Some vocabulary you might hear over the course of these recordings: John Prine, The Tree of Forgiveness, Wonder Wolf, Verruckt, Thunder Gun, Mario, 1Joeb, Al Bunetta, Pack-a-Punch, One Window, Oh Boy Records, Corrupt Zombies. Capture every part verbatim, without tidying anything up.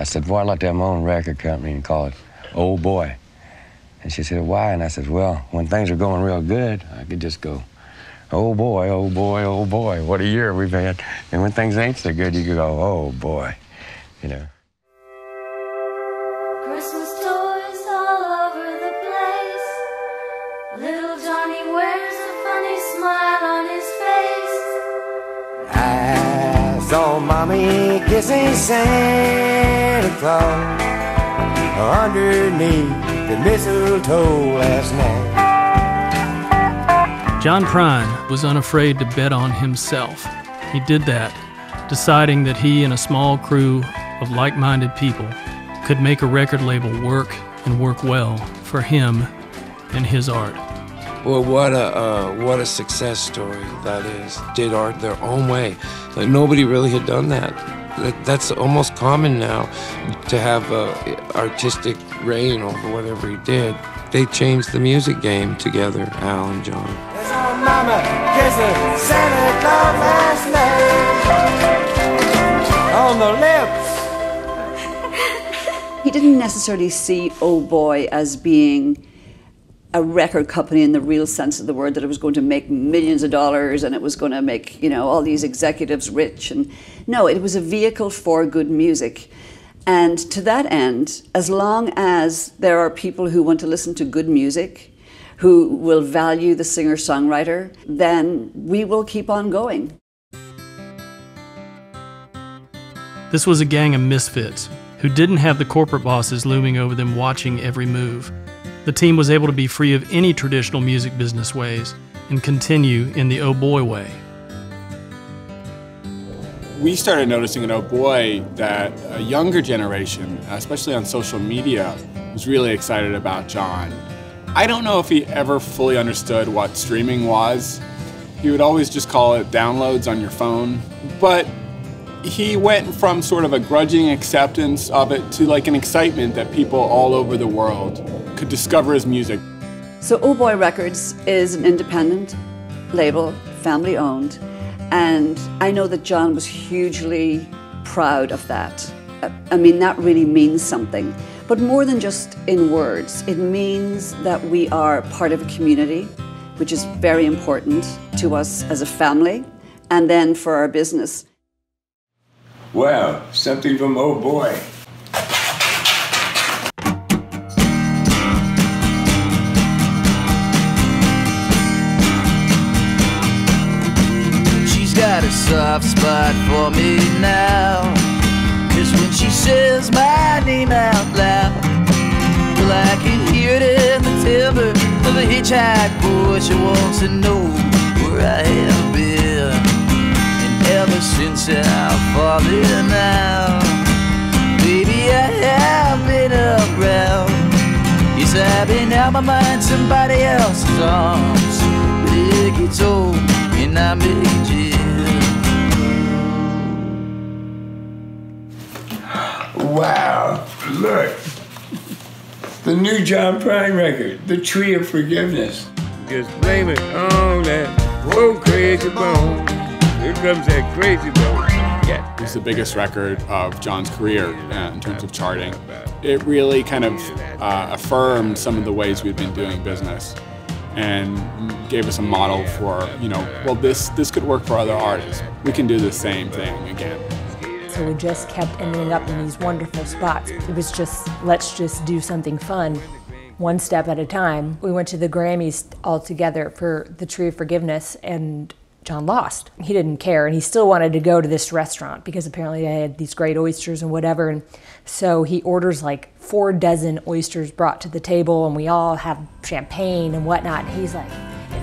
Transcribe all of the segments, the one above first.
I said, boy, I'd like to have my own record company and call it Oh Boy. And she said, why? And I said, well, when things are going real good, I could just go, oh boy, oh boy, oh boy, what a year we've had. And when things ain't so good, you could go, oh boy, you know. Christmas toys all over the place. Little Johnny wears a funny smile on his face. I saw Mommy kissing Santa Claus underneath the mistletoe last night. John Prine was unafraid to bet on himself. He did that, deciding that he and a small crew of like-minded people could make a record label work and work well for him and his art. Well, what a uh, what a success story that is. Did art their own way. Like, nobody really had done that. That's almost common now, to have a artistic reign over whatever he did. They changed the music game together, Al and John. There's our mama kissing Santa Claus last night on the lips. He didn't necessarily see Oh Boy as being a record company in the real sense of the word, that it was going to make millions of dollars and it was going to make, you know, all these executives rich. And no, it was a vehicle for good music. And to that end, as long as there are people who want to listen to good music, who will value the singer-songwriter, then we will keep on going. This was a gang of misfits who didn't have the corporate bosses looming over them watching every move. The team was able to be free of any traditional music business ways and continue in the Oh Boy way. We started noticing at Oh Boy that a younger generation, especially on social media, was really excited about John. I don't know if he ever fully understood what streaming was. He would always just call it downloads on your phone. But he went from sort of a grudging acceptance of it to like an excitement that people all over the world could discover his music. So Oh Boy Records is an independent label, family owned, and I know that John was hugely proud of that. I mean, that really means something, but more than just in words. It means that we are part of a community, which is very important to us as a family, and then for our business. Wow, something from Oh Boy. A soft spot for me now, just when she says my name out loud. Well, I can hear it in the timbre of a hitchhike boy. She wants to know where I have been, and ever since I've fallen out, baby, I have been around. Yes, I've been out my mind, somebody else's arms. But it gets old and I'm aging. Wow, look, the new John Prine record, The Tree of Forgiveness. Just blame it on that old crazy bone. Here comes that crazy bone. Yeah. It was the biggest record of John's career uh, in terms of charting. It really kind of uh, affirmed some of the ways we've been doing business and gave us a model for, you know, well, this, this could work for other artists. We can do the same thing again. So we just kept ending up in these wonderful spots. It was just, let's just do something fun, one step at a time. We went to the Grammys all together for The Tree of Forgiveness, and John lost. He didn't care, and he still wanted to go to this restaurant because apparently they had these great oysters and whatever. And so he orders like four dozen oysters brought to the table, and we all have champagne and whatnot. And he's like,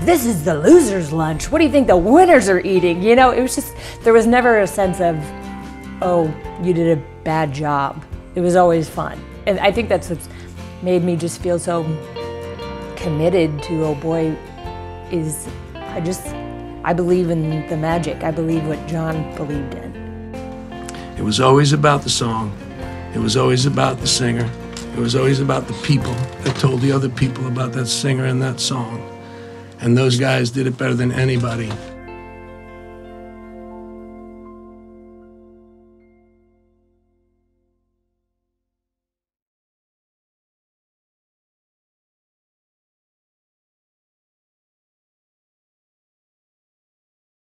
this is the loser's lunch. What do you think the winners are eating? You know, it was just, there was never a sense of, oh, you did a bad job. It was always fun. And I think that's what's made me just feel so committed to Oh Boy, is I just, I believe in the magic. I believe what John believed in. It was always about the song. It was always about the singer. It was always about the people that told the other people about that singer and that song. And those guys did it better than anybody.